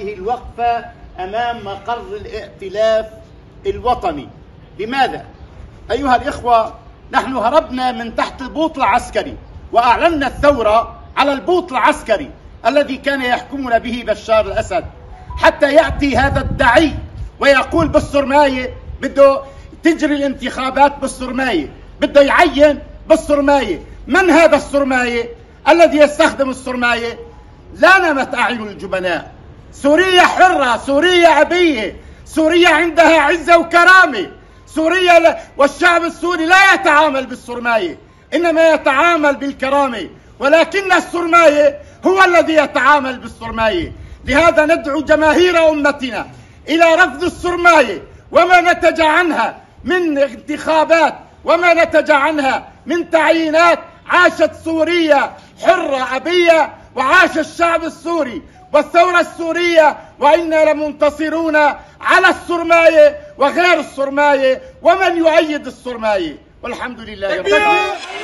هذه الوقفة أمام مقر الائتلاف الوطني. لماذا؟ أيها الإخوة، نحن هربنا من تحت البوط العسكري وأعلنا الثورة على البوط العسكري الذي كان يحكمنا به بشار الأسد، حتى يأتي هذا الدعي ويقول بالسرماية بده تجري الانتخابات، بالسرماية بده يعين، بالسرماية. من هذا السرماية الذي يستخدم السرماية؟ لا نمت أعين الجبناء. سوريا حرة، سوريا عبية، سوريا عندها عزة وكرامة، سوريا والشعب السوري لا يتعامل بالسرماية، إنما يتعامل بالكرامة، ولكن السرماية هو الذي يتعامل بالسرماية. لهذا ندعو جماهير أمتنا إلى رفض السرماية وما نتج عنها من انتخابات وما نتج عنها من تعيينات. عاشت سوريا حرة عبية، وعاش الشعب السوري والثورة السورية، وإنا لمنتصرون على السرماية وغير السرماية ومن يؤيد السرماية، والحمد لله رب العالمين.